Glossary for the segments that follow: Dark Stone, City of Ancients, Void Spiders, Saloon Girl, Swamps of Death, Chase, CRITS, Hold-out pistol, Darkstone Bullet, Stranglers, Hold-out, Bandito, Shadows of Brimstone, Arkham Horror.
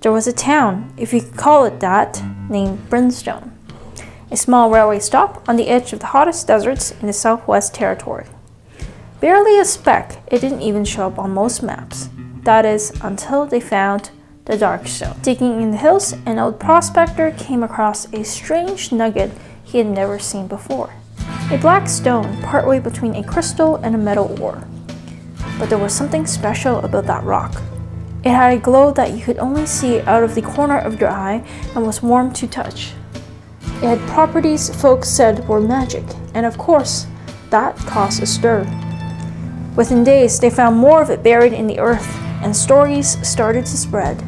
There was a town, if you could call it that, named Brimstone, a small railway stop on the edge of the hottest deserts in the Southwest Territory. Barely a speck, it didn't even show up on most maps. That is, until they found the Dark Stone. Digging in the hills, an old prospector came across a strange nugget he had never seen before. A black stone partway between a crystal and a metal ore. But there was something special about that rock. It had a glow that you could only see out of the corner of your eye and was warm to touch. It had properties folks said were magic, and of course, that caused a stir. Within days, they found more of it buried in the earth, and stories started to spread.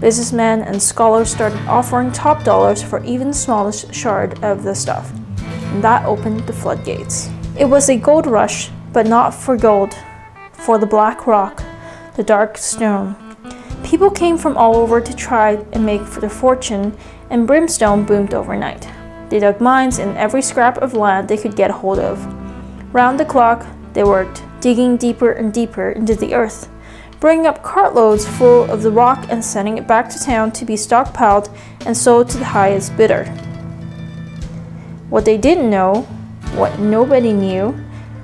Businessmen and scholars started offering top dollars for even the smallest shard of the stuff, and that opened the floodgates. It was a gold rush, but not for gold, for the black rock, the Dark Stone. People came from all over to try and make their fortune, and Brimstone boomed overnight. They dug mines in every scrap of land they could get hold of. Round the clock, they worked, digging deeper and deeper into the earth, bringing up cartloads full of the rock and sending it back to town to be stockpiled and sold to the highest bidder. What they didn't know, what nobody knew,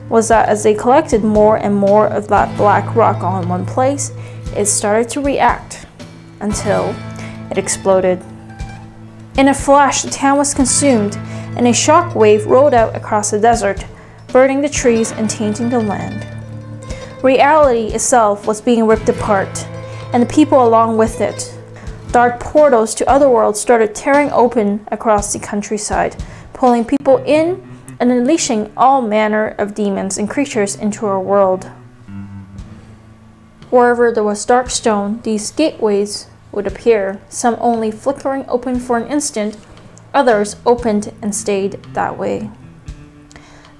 was that as they collected more and more of that black rock all in one place, it started to react, until it exploded. In a flash, the town was consumed, and a shock wave rolled out across the desert, burning the trees and tainting the land. Reality itself was being ripped apart, and the people along with it. Dark portals to other worlds started tearing open across the countryside, pulling people in and unleashing all manner of demons and creatures into our world. Wherever there was dark stone, these gateways would appear, some only flickering open for an instant, others opened and stayed that way.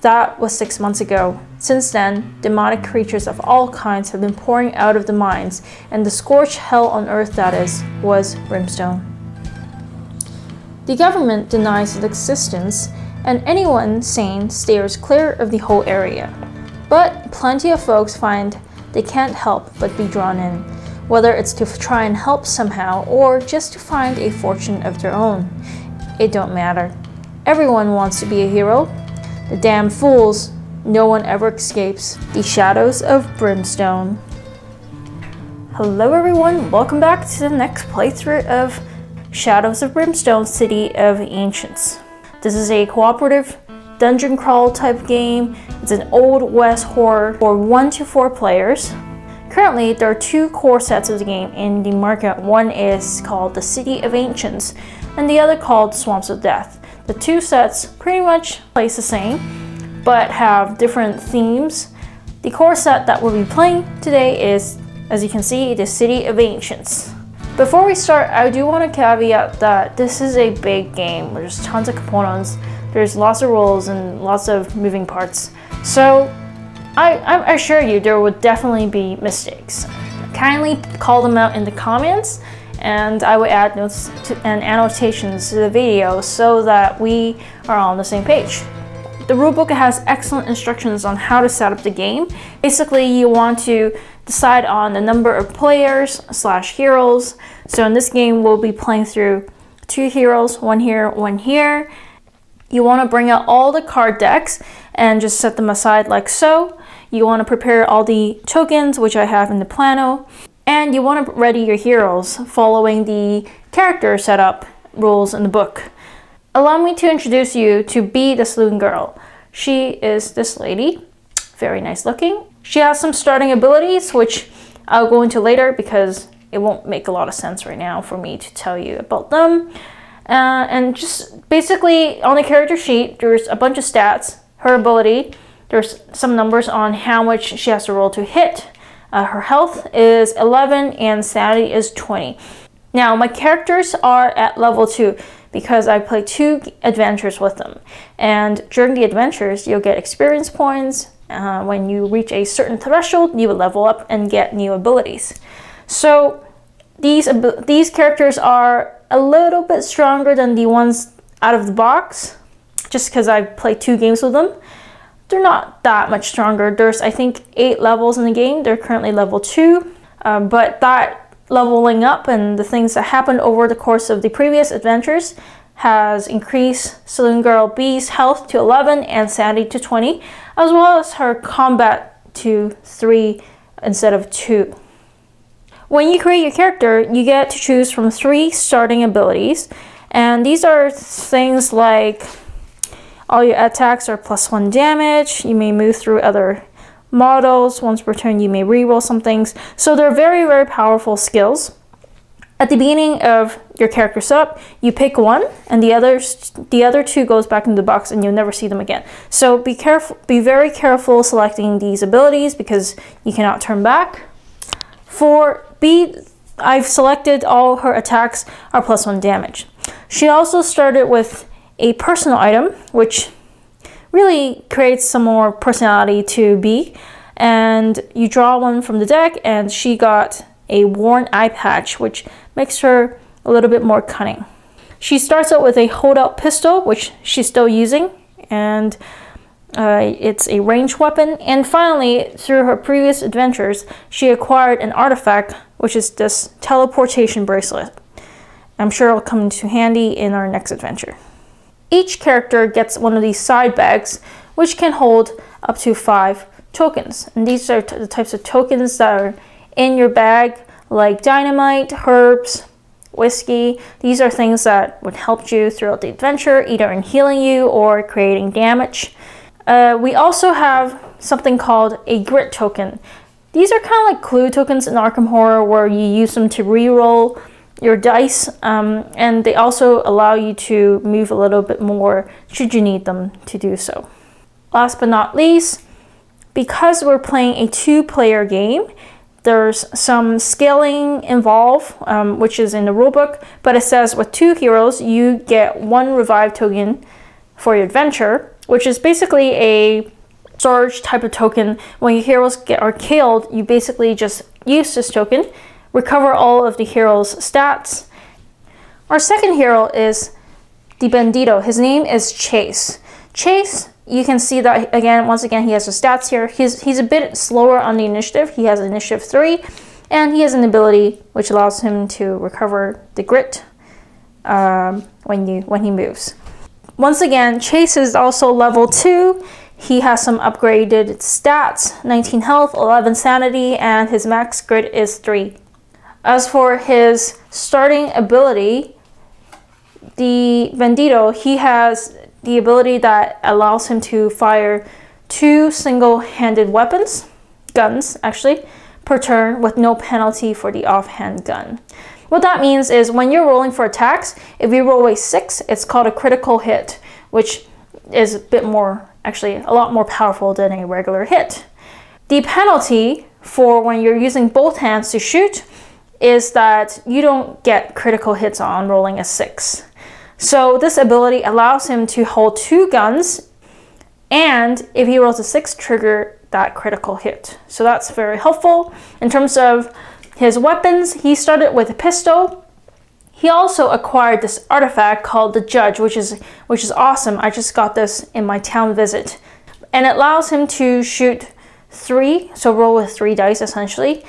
That was 6 months ago. Since then, demonic creatures of all kinds have been pouring out of the mines, and the scorched hell on earth that is, was Brimstone. The government denies its existence, and anyone sane stares clear of the whole area. But plenty of folks find they can't help but be drawn in, whether it's to try and help somehow or just to find a fortune of their own. It don't matter. Everyone wants to be a hero. The damn fools. No one ever escapes. The Shadows of Brimstone. Hello everyone, welcome back to the next playthrough of Shadows of Brimstone, City of Ancients. This is a cooperative dungeon crawl type game. It's an old west horror for 1 to 4 players. Currently, there are two core sets of the game in the market. One is called the City of Ancients and the other called Swamps of Death. The two sets pretty much play the same, but have different themes. The core set that we'll be playing today is, as you can see, the City of Ancients. Before we start, I do want to caveat that this is a big game. There's tons of components, there's lots of rules and lots of moving parts. So I assure you there would definitely be mistakes. Kindly call them out in the comments and I would add notes and annotations to the video so that we are all on the same page. The rulebook has excellent instructions on how to set up the game. Basically, you want to decide on the number of players slash heroes. So in this game, we'll be playing through 2 heroes, 1 here, 1 here. You want to bring out all the card decks and just set them aside like so. You want to prepare all the tokens, which I have in the plano. And you want to ready your heroes following the character setup rules in the book. Allow me to introduce you to Bee, the Saloon Girl. She is this lady, very nice looking. She has some starting abilities, which I'll go into later because it won't make a lot of sense right now for me to tell you about them. And just basically on the character sheet, there's a bunch of stats, her ability, there's some numbers on how much she has to roll to hit. Her health is 11 and sanity is 20. Now my characters are at level 2 because I play 2 adventures with them. And during the adventures, you'll get experience points. When you reach a certain threshold, you will level up and get new abilities. So these characters are a little bit stronger than the ones out of the box, just because I played 2 games with them. They're not that much stronger. There's, I think, 8 levels in the game. They're currently level 2, but that leveling up and the things that happened over the course of the previous adventures has increased Saloon Girl B's health to 11 and sanity to 20, as well as her combat to 3 instead of 2. When you create your character, you get to choose from 3 starting abilities, and these are things like all your attacks are +1 damage, you may move through other models, once per turn you may reroll some things. So they're very, very powerful skills. At the beginning of your character setup, you pick one and the other two goes back in the box and you'll never see them again. So be careful, be very careful selecting these abilities because you cannot turn back. For B, I've selected all her attacks are +1 damage. She also started with a personal item, which really creates some more personality to B, and you draw one from the deck, and she got a worn eye patch, which makes her a little bit more cunning. She starts out with a hold-out pistol, which she's still using, and it's a ranged weapon. And finally, through her previous adventures, she acquired an artifact, which is this teleportation bracelet. I'm sure it'll come into handy in our next adventure. Each character gets one of these side bags, which can hold up to 5 tokens. And these are the types of tokens that are in your bag, like dynamite, herbs, whiskey. These are things that would help you throughout the adventure, either in healing you or creating damage. We also have something called a grit token. These are kind of like clue tokens in Arkham Horror, where you use them to reroll your dice, and they also allow you to move a little bit more should you need them to do so. Last but not least, because we're playing a 2-player game, there's some scaling involved, which is in the rulebook, but it says with 2 heroes, you get 1 revive token for your adventure, which is basically a surge type of token. When your heroes are killed, you basically just use this token, recover all of the hero's stats. Our second hero is the Bandito. His name is Chase. Chase, you can see that once again, he has the stats here. He's a bit slower on the initiative. He has initiative 3, and he has an ability which allows him to recover the grit when he moves. Once again, Chase is also level 2. He has some upgraded stats, 19 health, 11 sanity, and his max grit is 3. As for his starting ability, the Bandito, he has the ability that allows him to fire 2 single-handed guns, per turn with no penalty for the offhand gun. What that means is when you're rolling for attacks, if you roll a 6, it's called a critical hit, which is a lot more powerful than a regular hit. The penalty for when you're using both hands to shoot is that you don't get critical hits on rolling a 6. So this ability allows him to hold 2 guns, and if he rolls a 6, trigger that critical hit. So that's very helpful. In terms of his weapons, he started with a pistol. He also acquired this artifact called the Judge, which is awesome. I just got this in my town visit. And it allows him to shoot 3, so roll with 3 dice essentially.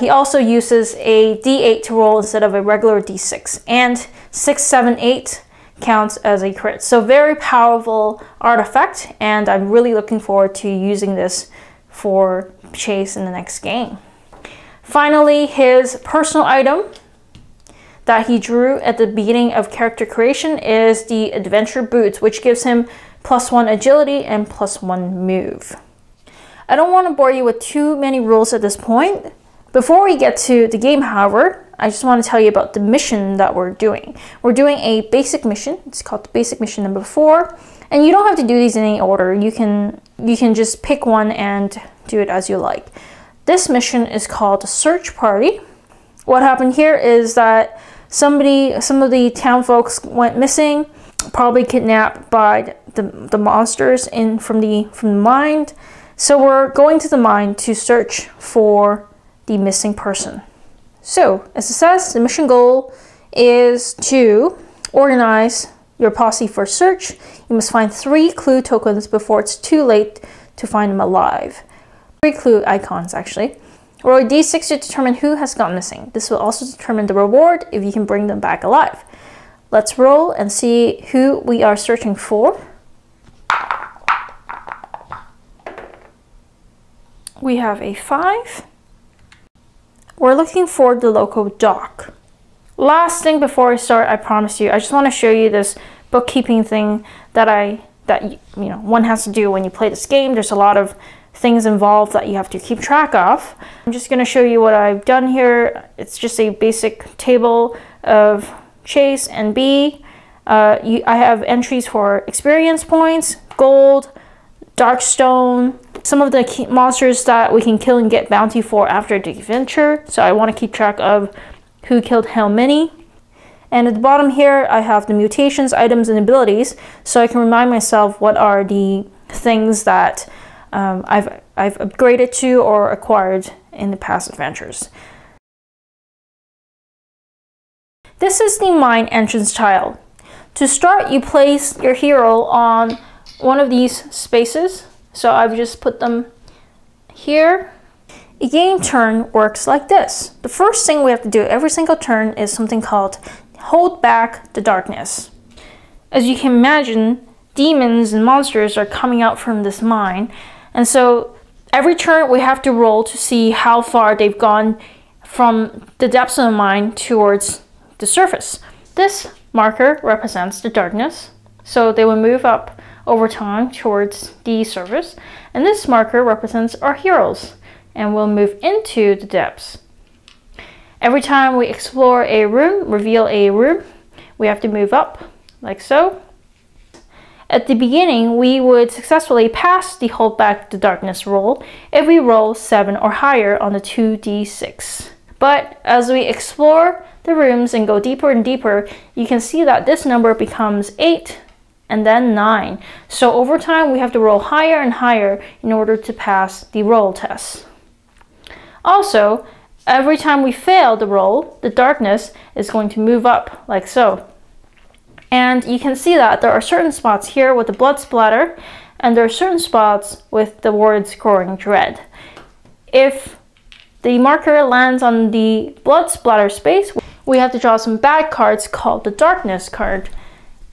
He also uses a D8 to roll instead of a regular D6, and 6, 7, 8 counts as a crit. So very powerful artifact, and I'm really looking forward to using this for Chase in the next game. Finally, his personal item that he drew at the beginning of character creation is the Adventure Boots, which gives him +1 agility and +1 move. I don't want to bore you with too many rules at this point. Before we get to the game, however, I just want to tell you about the mission that we're doing. We're doing a basic mission. It's called the basic mission number 4. And you don't have to do these in any order. You can just pick one and do it as you like. This mission is called the Search Party. What happened here is that some of the town folks went missing, probably kidnapped by the monsters from the mine. So we're going to the mine to search for the missing person. So, as it says, the mission goal is to organize your posse for search. You must find 3 clue tokens before it's too late to find them alive. 3 clue icons, actually. Roll a d6 to determine who has gone missing. This will also determine the reward if you can bring them back alive. Let's roll and see who we are searching for. We have a 5. We're looking for the local doc. Last thing before I start, I promise you, I just want to show you this bookkeeping thing that one has to do when you play this game. There's a lot of things involved that you have to keep track of. I'm just going to show you what I've done here. It's just a basic table of Chase and B. I have entries for experience points, gold, Dark Stone, some of the key monsters that we can kill and get bounty for after the adventure. So I want to keep track of who killed how many. And at the bottom here, I have the mutations, items, and abilities. So I can remind myself what are the things that I've upgraded to or acquired in the past adventures. This is the mine entrance tile. To start, you place your hero on one of these spaces. So I've just put them here. A game turn works like this. The first thing we have to do every single turn is something called Hold Back the Darkness. As you can imagine, demons and monsters are coming out from this mine. And so every turn we have to roll to see how far they've gone from the depths of the mine towards the surface. This marker represents the darkness. So they will move up over time towards the surface. And this marker represents our heroes and will move into the depths. Every time we explore a room, reveal a room, we have to move up like so. At the beginning, we would successfully pass the Hold Back the Darkness roll if we roll 7 or higher on the 2d6. But as we explore the rooms and go deeper and deeper, you can see that this number becomes 8 and then 9. So over time, we have to roll higher and higher in order to pass the roll test. Also, every time we fail the roll, the darkness is going to move up like so. And you can see that there are certain spots here with the blood splatter, and there are certain spots with the words growing dread. If the marker lands on the blood splatter space, we have to draw some bad cards called the darkness card.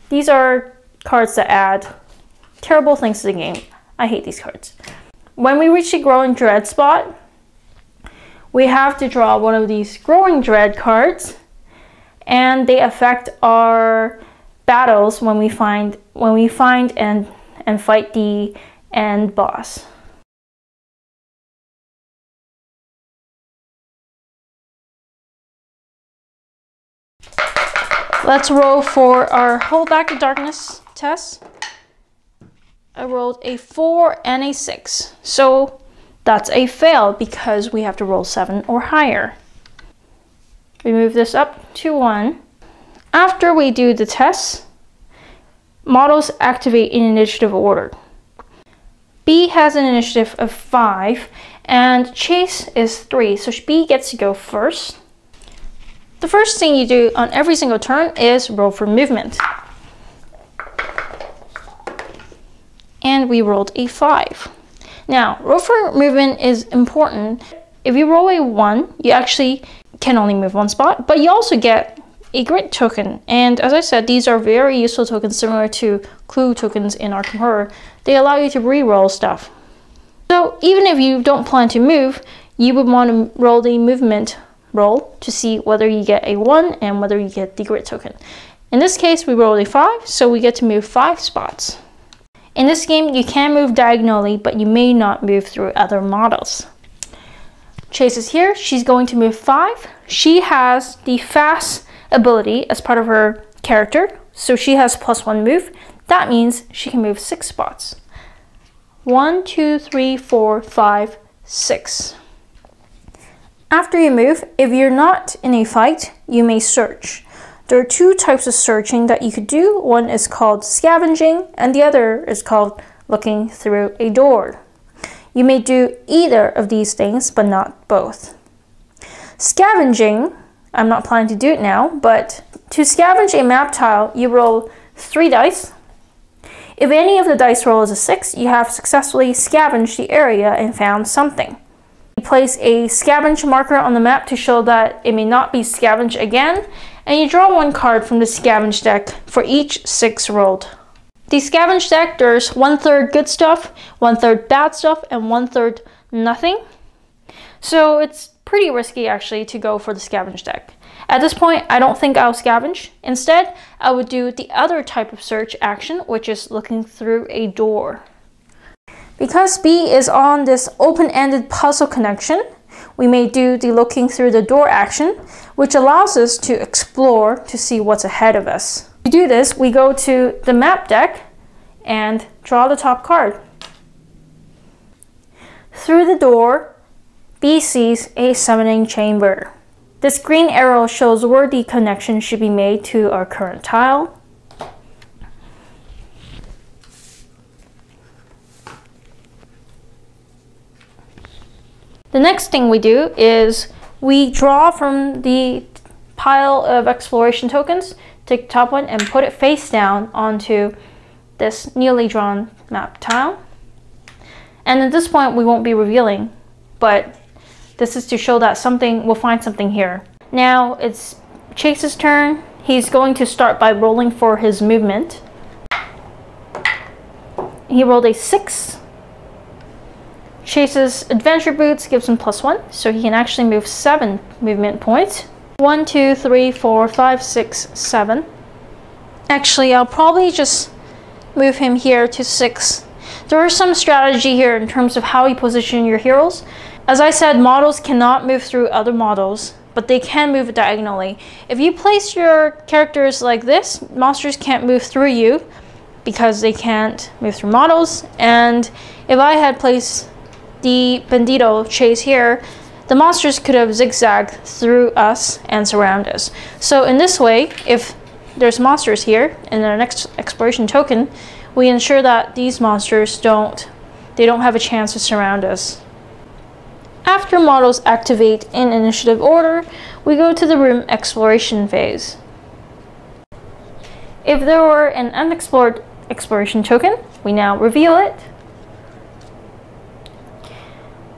These are cards that add terrible things to the game. I hate these cards. When we reach the growing dread spot, we have to draw one of these growing dread cards, and they affect our battles when we find and fight the end boss. Let's roll for our Hold Back the Darkness test. I rolled a 4 and a 6, so that's a fail because we have to roll 7 or higher. We move this up to 1. After we do the tests, models activate in initiative order. B has an initiative of 5 and Chase is 3, so B gets to go first. The first thing you do on every single turn is roll for movement. And we rolled a 5. Now, roll for movement is important. If you roll a 1, you actually can only move one spot, but you also get a grit token. And as I said, these are very useful tokens similar to clue tokens in Arkham Horror. They allow you to re-roll stuff. So even if you don't plan to move, you would want to roll the movement roll to see whether you get a 1 and whether you get the grit token. In this case, we rolled a 5, so we get to move 5 spots. In this game, you can move diagonally, but you may not move through other models. Chase is here. She's going to move 5. She has the fast ability as part of her character, so she has +1 move. That means she can move 6 spots. 1, 2, 3, 4, 5, 6. After you move, if you're not in a fight, you may search. There are 2 types of searching that you could do. One is called scavenging, and the other is called looking through a door. You may do either of these things, but not both. Scavenging, I'm not planning to do it now, but to scavenge a map tile, you roll 3 dice. If any of the dice roll is a 6, you have successfully scavenged the area and found something. You place a scavenge marker on the map to show that it may not be scavenged again, and you draw one card from the scavenge deck for each 6 rolled. The scavenge deck, there's 1/3 good stuff, 1/3 bad stuff, and 1/3 nothing. So it's pretty risky actually to go for the scavenge deck. At this point, I don't think I'll scavenge. Instead, I would do the other type of search action, which is looking through a door. Because B is on this open-ended puzzle connection, we may do the looking through the door action, which allows us to explore to see what's ahead of us. To do this, we go to the map deck and draw the top card. Through the door, B sees a summoning chamber. This green arrow shows where the connection should be made to our current tile. The next thing we do is we draw from the pile of exploration tokens, take the top one and put it face down onto this newly drawn map tile. And at this point we won't be revealing, but this is to show that something, we'll find something here. Now it's Chase's turn. He's going to start by rolling for his movement. He rolled a 6. Chase's adventure boots gives him +1, so he can actually move 7 movement points. 1, 2, 3, 4, 5, 6, 7. Actually, I'll probably just move him here to 6. There is some strategy here in terms of how you position your heroes. As I said, models cannot move through other models, but they can move diagonally. If you place your characters like this, monsters can't move through you because they can't move through models. And if I had placed the Bandito Chase here, the monsters could have zigzagged through us and surround us. So in this way, if there's monsters here in our next exploration token, we ensure that these monsters don't have a chance to surround us. After models activate in initiative order, we go to the room exploration phase. If there were an unexplored exploration token, we now reveal it.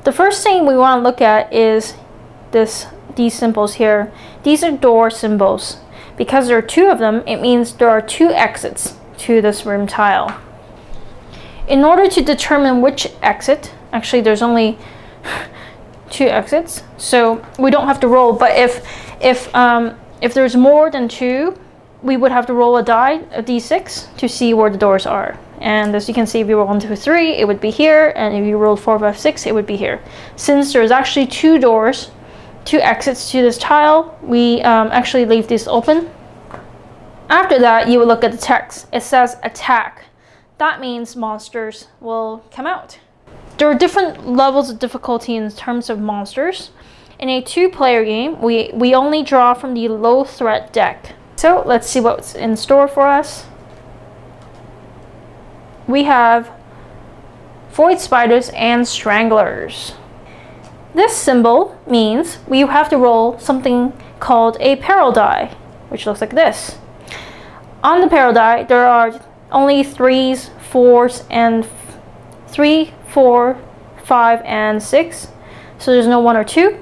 The first thing we want to look at is these symbols here. These are door symbols. Because there are 2 of them, it means there are 2 exits to this room tile. In order to determine which exit, actually there's only 2 exits, so we don't have to roll, but if there's more than 2, we would have to roll a die, a d6, to see where the doors are. And as you can see, if you roll 1, 2, 3, it would be here, and if you roll 4, 5, 6, it would be here. Since there's actually 2 doors, 2 exits to this tile, we actually leave this open. After that, you would look at the text. It says attack. That means monsters will come out. There are different levels of difficulty in terms of monsters. In a 2-player game, we only draw from the low threat deck. So let's see what's in store for us. We have Void Spiders and Stranglers. This symbol means we have to roll something called a peril die, which looks like this. On the peril die, there are only 3, 4, 5, and 6. So there's no 1 or 2.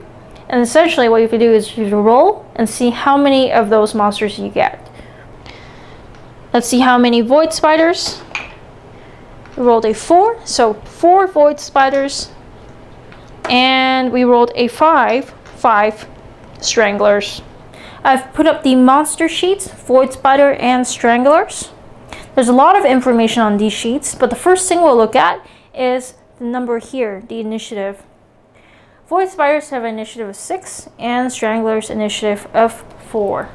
And essentially what you have to do is you roll and see how many of those monsters you get. Let's see how many Void Spiders. We rolled a 4, so 4 Void Spiders, and we rolled a 5 Stranglers. I've put up the monster sheets, Void Spider and Stranglers. There's a lot of information on these sheets, but the first thing we'll look at is the number here, the initiative. Void Spiders have an initiative of 6 and Stranglers initiative of 4.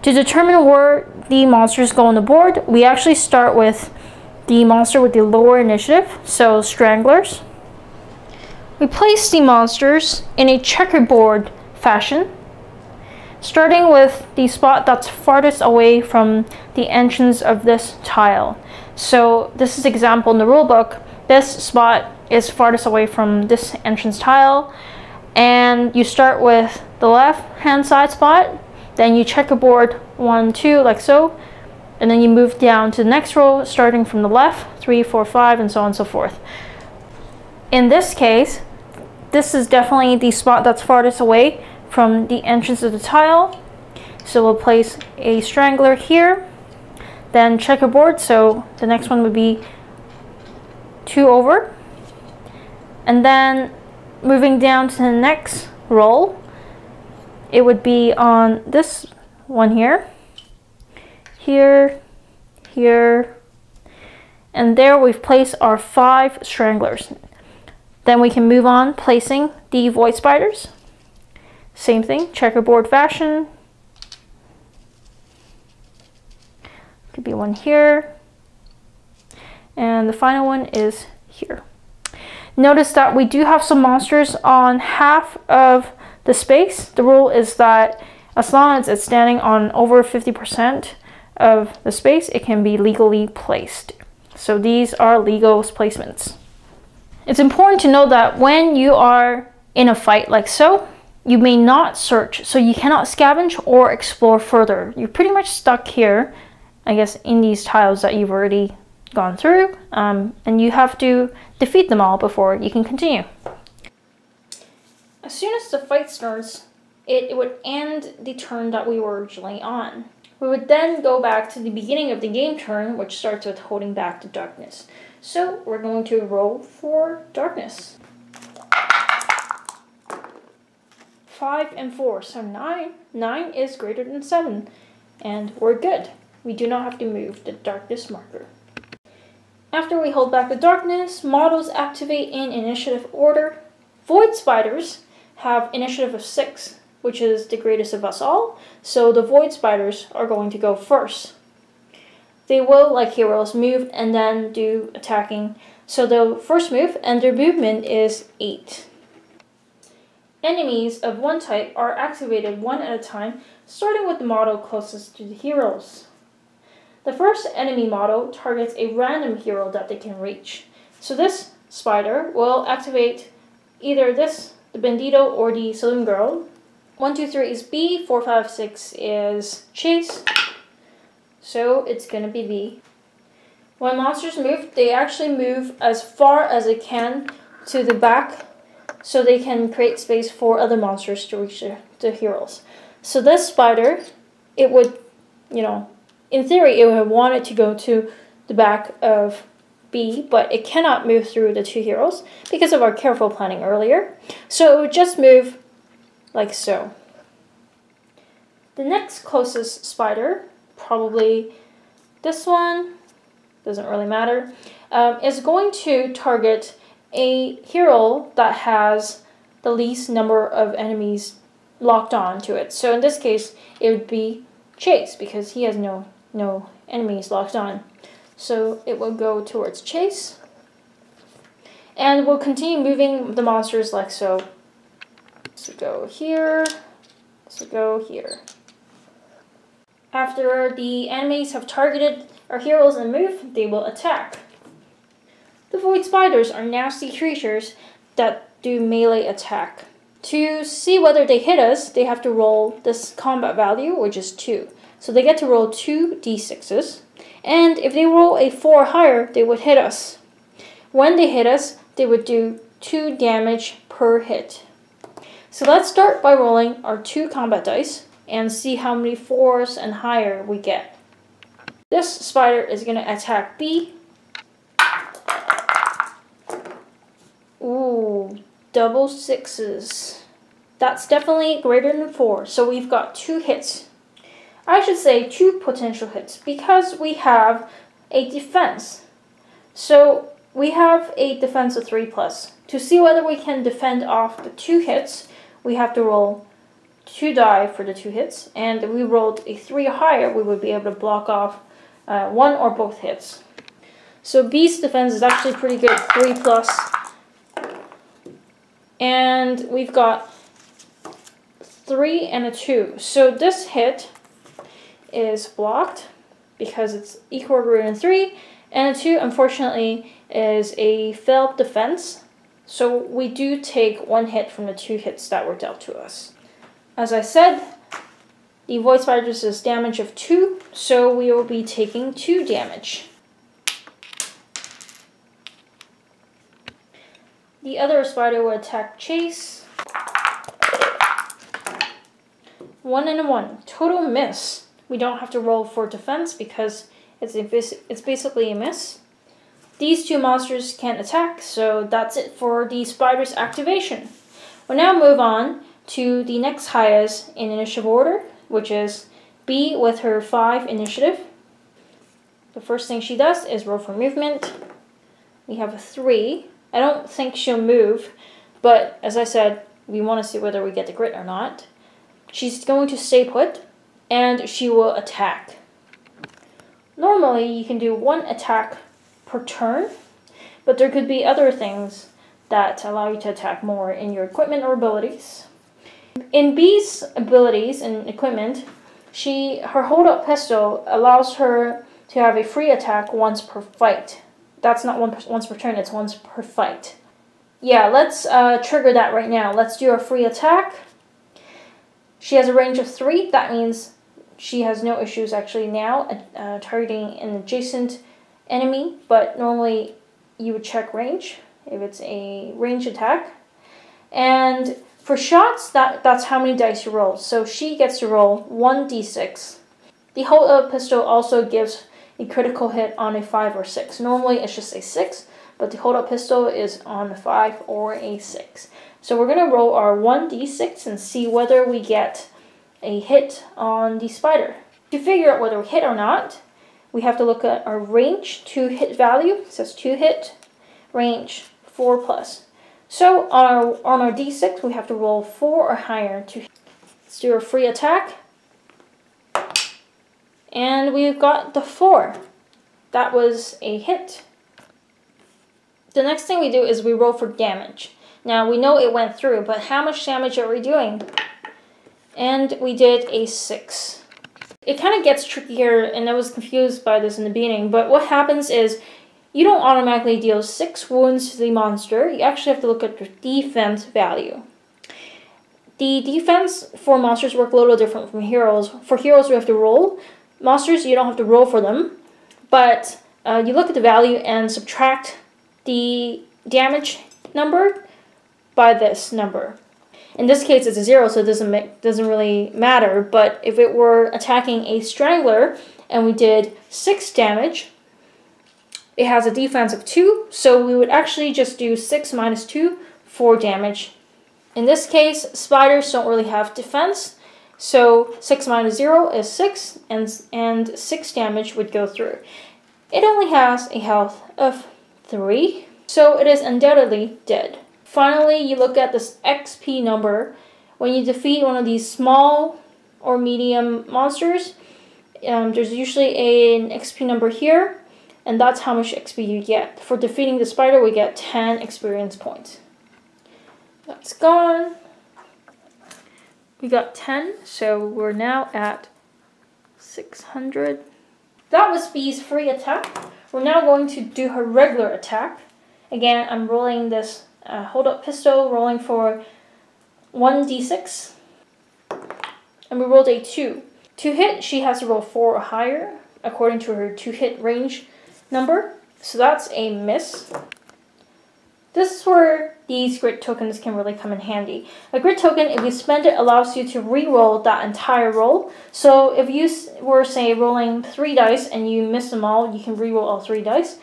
To determine where the monsters go on the board, we actually start with the monster with the lower initiative, so Stranglers. We place the monsters in a checkerboard fashion, starting with the spot that's farthest away from the entrance of this tile. So this is example in the rulebook. This spot is farthest away from this entrance tile, and you start with the left-hand side spot, then you checkerboard 1, 2 like so, and then you move down to the next row, starting from the left, 3, 4, 5, and so on and so forth. In this case, this is definitely the spot that's farthest away from the entrance of the tile. So we'll place a strangler here, then checkerboard, so the next one would be 2 over. And then moving down to the next roll, it would be on this one here, here, here, and there we've placed our 5 stranglers. Then we can move on placing the void spiders. Same thing, checkerboard fashion. Could be one here. And the final one is here. Notice that we do have some monsters on half of the space. The rule is that as long as it's standing on over 50% of the space, it can be legally placed. So these are legal placements. It's important to know that when you are in a fight like so, you may not search, so you cannot scavenge or explore further. You're pretty much stuck here, I guess, in these tiles that you've already gone through, and you have to defeat them all before you can continue. As soon as the fight starts, it would end the turn that we were originally on. We would then go back to the beginning of the game turn, which starts with holding back the darkness. So we're going to roll for darkness. 5 and 4, so 9. 9 is greater than 7, and we're good. We do not have to move the darkness marker. After we hold back the darkness, models activate in initiative order. Void spiders have initiative of 6, which is the greatest of us all, so the void spiders are going to go first. They will, like heroes, move and then do attacking. So they'll first move, and their movement is 8. Enemies of one type are activated one at a time, starting with the model closest to the heroes. The first enemy model targets a random hero that they can reach. So this spider will activate either this, the Bandito, or the Saloon Girl. 1, 2, 3 is B, 4, 5, 6 is Chase, so it's going to be B. When monsters move, they actually move as far as they can to the back so they can create space for other monsters to reach the heroes. So this spider, it would, you know, in theory, it would want it to go to the back of B, but it cannot move through the 2 heroes because of our careful planning earlier. So it would just move like so. The next closest spider, probably this one, doesn't really matter, is going to target a hero that has the least number of enemies locked on to it. So in this case, it would be Chase because he has no enemies locked on. So it will go towards Chase. And we'll continue moving the monsters like so. This will go here. This will go here. After the enemies have targeted our heroes and moved, they will attack. The void spiders are nasty creatures that do melee attack. To see whether they hit us, they have to roll this combat value, which is 2. So they get to roll 2 d6s. And if they roll a 4 or higher, they would hit us. When they hit us, they would do 2 damage per hit. So let's start by rolling our 2 combat dice and see how many 4s and higher we get. This spider is going to attack B. Ooh, double 6s. That's definitely greater than 4, so we've got 2 hits. I should say 2 potential hits because we have a defense. So we have a defense of 3+. To see whether we can defend off the 2 hits, we have to roll 2 die for the 2 hits. And if we rolled a 3 or higher, we would be able to block off 1 or both hits. So B's defense is actually pretty good, 3+. And we've got 3 and a 2. So this hit is blocked because it's equal or greater than 3, and a 2 unfortunately is a failed defense, so we do take 1 hit from the 2 hits that were dealt to us. As I said, the void spiders is damage of 2, so we will be taking 2 damage. The other spider will attack Chase. 1 and a 1. Total miss. We don't have to roll for defense because it's basically a miss. These two monsters can't attack, so that's it for the spider's activation. We'll now move on to the next highest in initiative order, which is B with her 5 initiative. The first thing she does is roll for movement. We have a 3. I don't think she'll move, but as I said, we want to see whether we get the grit or not. She's going to stay put, and she will attack. Normally, you can do 1 attack per turn, but there could be other things that allow you to attack more in your equipment or abilities. In B's abilities and equipment, her hold-out pistol allows her to have a free attack once per fight. That's not once per turn, it's once per fight. Yeah, let's trigger that right now. Let's do a free attack. She has a range of 3. That means she has no issues actually now targeting an adjacent enemy, but normally you would check range if it's a range attack. And for shots, that's how many dice you roll. So she gets to roll 1d6. The hold-up pistol also gives a critical hit on a 5 or 6. Normally it's just a 6, but the hold-up pistol is on a 5 or a 6. So we're going to roll our 1d6 and see whether we get a hit on the spider. To figure out whether we hit or not, we have to look at our range to hit value. It says 2 hit, range 4 plus. So on our d6, we have to roll 4 or higher to hit. Let's do a free attack. And we've got the 4. That was a hit. The next thing we do is we roll for damage. Now we know it went through, but how much damage are we doing? And we did a 6. It kind of gets trickier, and I was confused by this in the beginning, but what happens is you don't automatically deal 6 wounds to the monster. You actually have to look at your defense value. The defense for monsters work a little different from heroes. For heroes, we have to roll. Monsters, you don't have to roll for them, but you look at the value and subtract the damage number by this number. In this case, it's a 0, so it doesn't really matter, but if it were attacking a strangler and we did 6 damage, it has a defense of 2, so we would actually just do 6 minus 2, 4 damage. In this case, spiders don't really have defense, so 6 minus 0 is 6, and 6 damage would go through. It only has a health of 3, so it is undoubtedly dead. Finally, you look at this XP number. When you defeat one of these small or medium monsters, there's usually an XP number here, and that's how much XP you get. For defeating the spider, we get 10 experience points. That's gone. We got 10, so we're now at 600. That was B's free attack. We're now going to do her regular attack. Again, I'm rolling this hold-up pistol, rolling for 1d6. And we rolled a 2. To hit, she has to roll 4 or higher, according to her 2-hit range number. So that's a miss. This is where these grit tokens can really come in handy. A grit token, if you spend it, allows you to re-roll that entire roll. So if you were, say, rolling 3 dice and you miss them all, you can re-roll all 3 dice.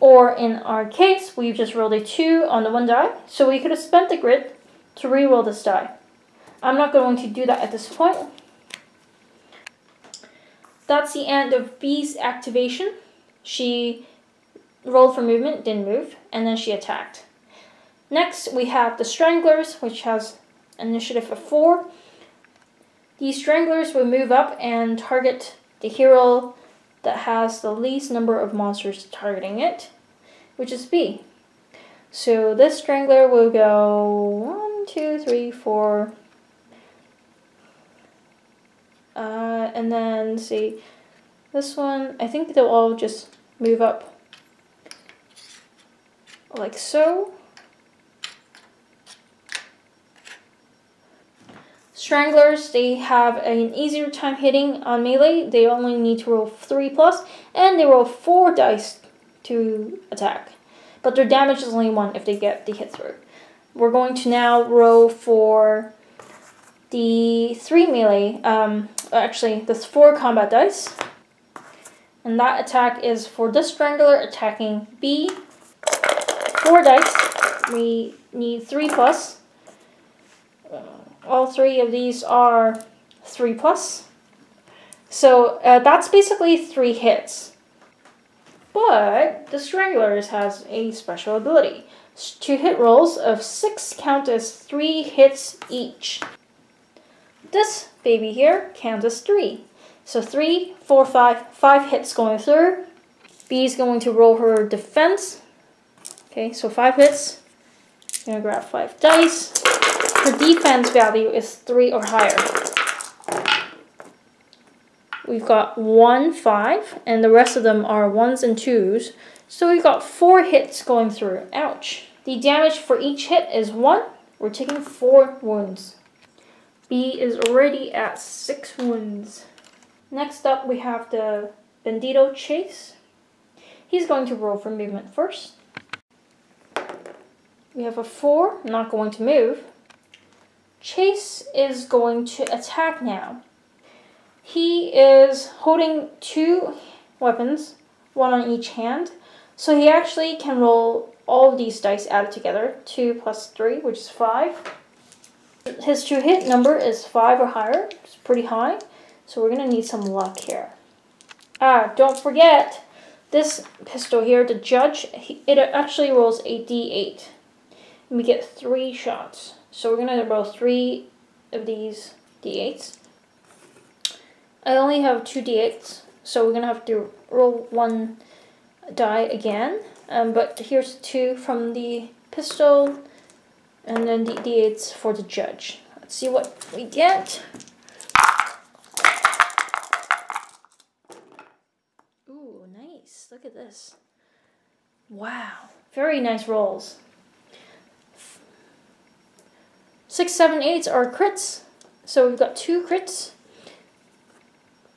Or in our case, we just rolled a 2 on the 1 die, so we could have spent the grit to re-roll this die. I'm not going to do that at this point. That's the end of B's activation. She rolled for movement, didn't move, and then she attacked. Next, we have the Stranglers, which has an initiative of 4. These Stranglers will move up and target the hero that has the least number of monsters targeting it, which is B. So this Strangler will go 1, 2, 3, 4. And then, see, this one, I think they'll all just move up like so. Stranglers, they have an easier time hitting on melee. They only need to roll 3 plus, and they roll 4 dice to attack. but their damage is only 1 if they get the hit through. We're going to now roll for the 3 melee, actually this 4 combat dice. And that attack is for the Strangler attacking B. 4 dice. We need 3 plus. All 3 of these are 3 plus. So that's basically 3 hits. But the Stranglers has a special ability. 2 hit rolls of 6 count as 3 hits each. This baby here counts as 3. So 3, 4, 5, 5 hits going through. B's going to roll her defense. Okay, so 5 hits. I'm gonna grab 5 dice. Her defense value is 3 or higher. We've got 1, 5, and the rest of them are 1s and 2s. So we've got 4 hits going through. Ouch. The damage for each hit is 1. We're taking 4 wounds. B is already at 6 wounds. Next up we have the Bandito Chase. He's going to roll for movement first. We have a 4, not going to move. Chase is going to attack now. He is holding 2 weapons, 1 on each hand. So he actually can roll all of these dice added together, 2 plus 3, which is 5. His 2 hit number is 5 or higher, it's pretty high. So we're gonna need some luck here. Ah, don't forget this pistol here, the Judge, it actually rolls a D8. And we get 3 shots. So we're gonna roll 3 of these D8s. I only have 2 D8s, so we're gonna have to roll 1 die again. But here's 2 from the pistol, and then the D8s for the Judge. Let's see what we get. Look at this. Wow. Very nice rolls. 6, 7, 8s are crits. So we've got 2 crits.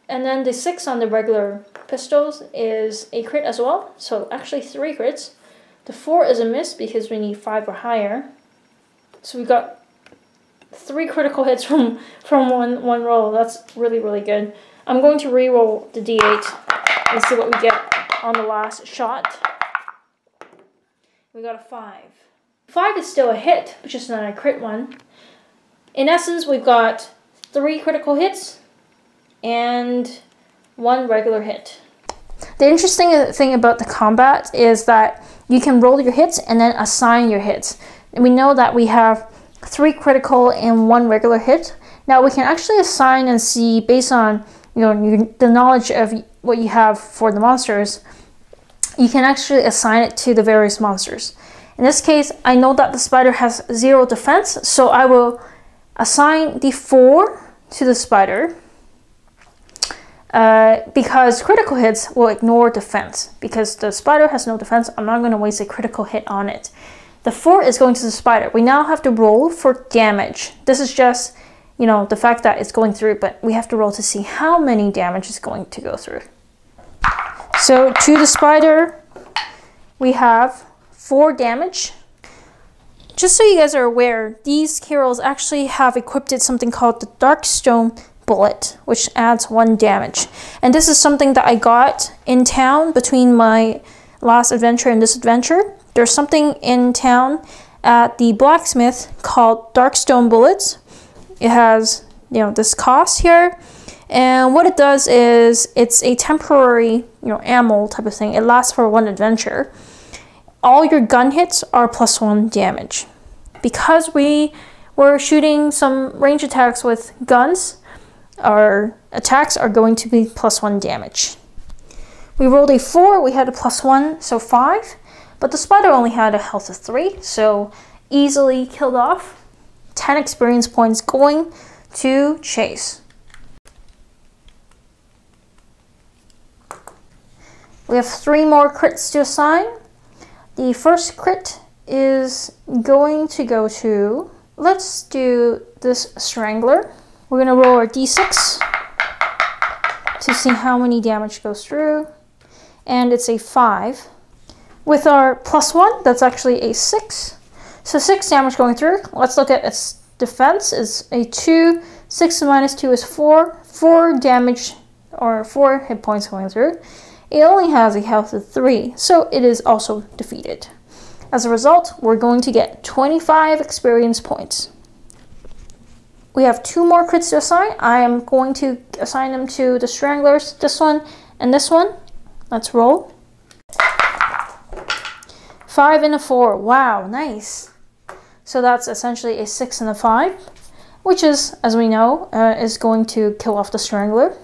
And then the 6 on the regular pistols is a crit as well. So actually 3 crits. The 4 is a miss because we need 5 or higher. So we've got 3 critical hits from one roll. That's really, really good. I'm going to re-roll the D8 and see what we get. On the last shot, we got a 5. 5 is still a hit, but just not a crit one. In essence, we've got 3 critical hits and 1 regular hit. The interesting thing about the combat is that you can roll your hits and then assign your hits. And we know that we have 3 critical and 1 regular hit. Now we can actually assign and see based on the knowledge of what you have for the monsters, you can actually assign it to the various monsters. In this case, I know that the spider has 0 defense, so I will assign the 4 to the spider because critical hits will ignore defense. Because the spider has no defense, I'm not going to waste a critical hit on it. The 4 is going to the spider. We now have to roll for damage. This is just the fact that it's going through, but we have to roll to see how many damage is going to go through. So to the spider, we have 4 damage. Just so you guys are aware, these heroes actually have equipped something called the Darkstone Bullet, which adds 1 damage. And this is something that I got in town between my last adventure and this adventure. There's something in town at the blacksmith called Darkstone Bullets. It has, this cost here, and what it does is it's a temporary, ammo type of thing. It lasts for 1 adventure. All your gun hits are +1 damage. Because we were shooting some range attacks with guns, our attacks are going to be +1 damage. We rolled a 4, we had a +1, so 5, but the spider only had a health of 3, so easily killed off. 10 experience points going to Chase. We have 3 more crits to assign. The first crit is going to go to, let's do this Strangler. We're gonna roll our D6 to see how many damage goes through. And it's a 5. With our +1, that's actually a 6. So 6 damage going through. Let's look at its defense is a 2. 6 minus 2 is 4. 4 damage or 4 hit points going through. It only has a health of 3, so it is also defeated. As a result, we're going to get 25 experience points. We have 2 more crits to assign. I am going to assign them to the Stranglers, this one and this one. Let's roll. 5 and a 4, wow, nice. So that's essentially a 6 and a 5, which is, as we know, is going to kill off the Strangler.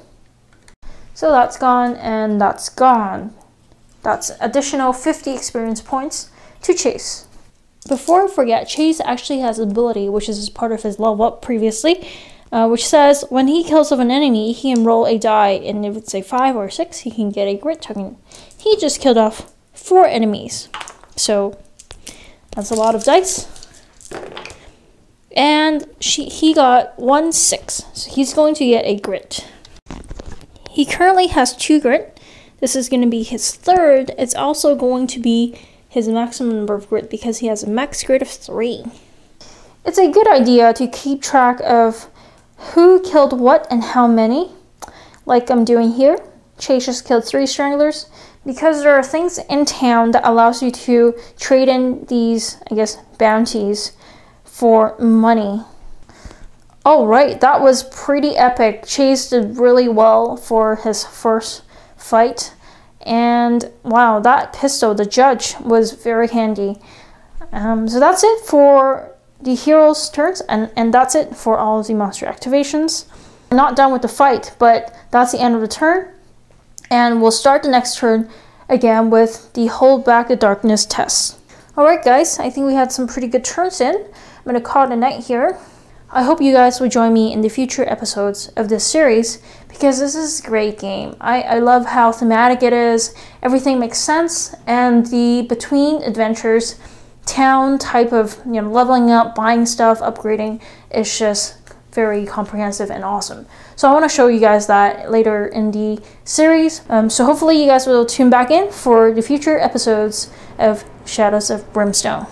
So that's gone, and that's gone. That's additional 50 experience points to Chase. Before I forget, Chase actually has an ability, which is part of his level up previously, which says when he kills off an enemy, he can roll a die, and if it's a 5 or a 6, he can get a grit token. He just killed off 4 enemies. So that's a lot of dice. And he got 1 6, so he's going to get a grit. He currently has 2 grit. This is going to be his 3rd. It's also going to be his maximum number of grit because he has a max grit of 3. It's a good idea to keep track of who killed what and how many, like I'm doing here. Chase just killed 3 Stranglers, because there are things in town that allows you to trade in these, I guess, bounties for money. Alright, that was pretty epic. Chase did really well for his first fight. And wow, that pistol, the judge, was very handy. So that's it for the hero's turns, and that's it for all of the monster activations. We're not done with the fight, but that's the end of the turn. And we'll start the next turn again with the Hold Back the Darkness test. Alright guys, I think we had some pretty good turns in. I'm going to call it a night here. I hope you guys will join me in the future episodes of this series, because this is a great game. I love how thematic it is, everything makes sense, and the between adventures, town type of, you know, leveling up, buying stuff, upgrading, is just very comprehensive and awesome. So I want to show you guys that later in the series. So hopefully you guys will tune back in for the future episodes of Shadows of Brimstone.